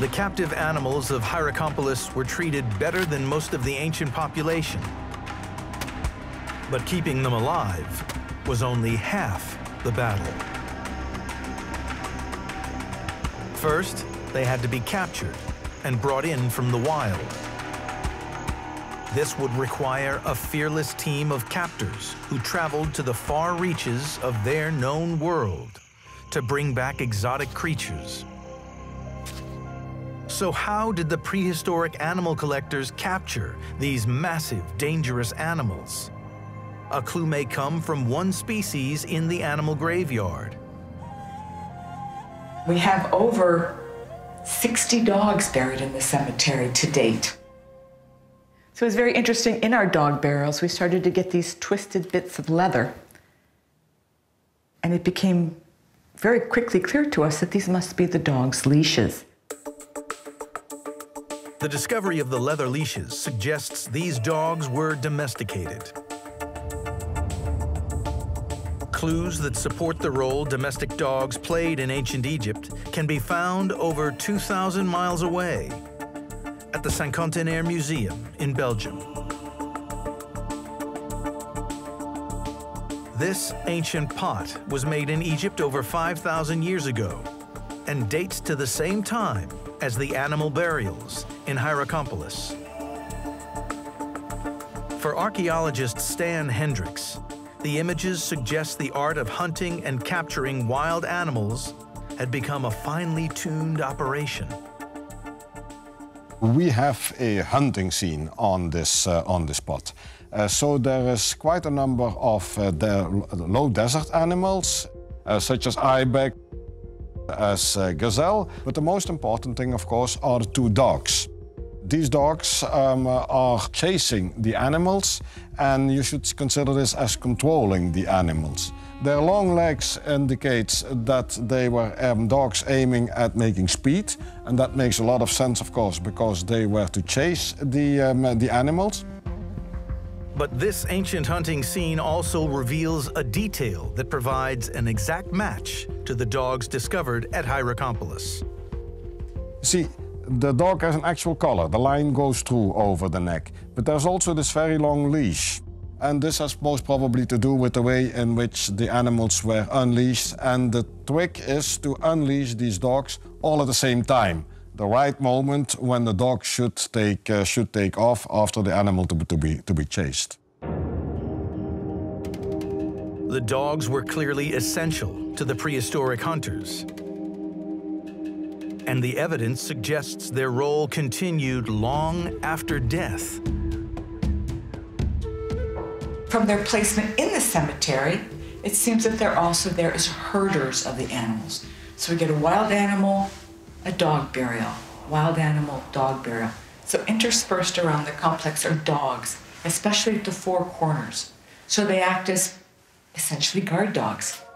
The captive animals of Hierakonpolis were treated better than most of the ancient population. But keeping them alive was only half the battle. First, they had to be captured and brought in from the wild. This would require a fearless team of captors who traveled to the far reaches of their known world to bring back exotic creatures. So how did the prehistoric animal collectors capture these massive, dangerous animals? A clue may come from one species in the animal graveyard. We have over 60 dogs buried in the cemetery to date. So it was very interesting, in our dog burials, we started to get these twisted bits of leather. And it became very quickly clear to us that these must be the dog's leashes. The discovery of the leather leashes suggests these dogs were domesticated. Clues that support the role domestic dogs played in ancient Egypt can be found over 2,000 miles away at the Cinquantenaire Museum in Belgium. This ancient pot was made in Egypt over 5,000 years ago and dates to the same time as the animal burials in Hierakonpolis. For archaeologist Stan Hendrickx, the images suggest the art of hunting and capturing wild animals had become a finely tuned operation. We have a hunting scene on this spot. So there is quite a number of low desert animals, such as ibex, as gazelle, but the most important thing, of course, are two dogs. These dogs are chasing the animals, and you should consider this as controlling the animals. Their long legs indicates that they were dogs aiming at making speed, and that makes a lot of sense, of course, because they were to chase the animals. But this ancient hunting scene also reveals a detail that provides an exact match to the dogs discovered at Hierakonpolis. See, the dog has an actual collar. The line goes through over the neck. But there's also this very long leash. And this has most probably to do with the way in which the animals were unleashed. And the trick is to unleash these dogs all at the same time. The right moment when the dog should take off after the animal to be chased. The dogs were clearly essential to the prehistoric hunters. And the evidence suggests their role continued long after death. From their placement in the cemetery, it seems that they're also there as herders of the animals. So we get a wild animal, a dog burial, wild animal, dog burial. So interspersed around the complex are dogs, especially at the four corners. So they act as essentially guard dogs.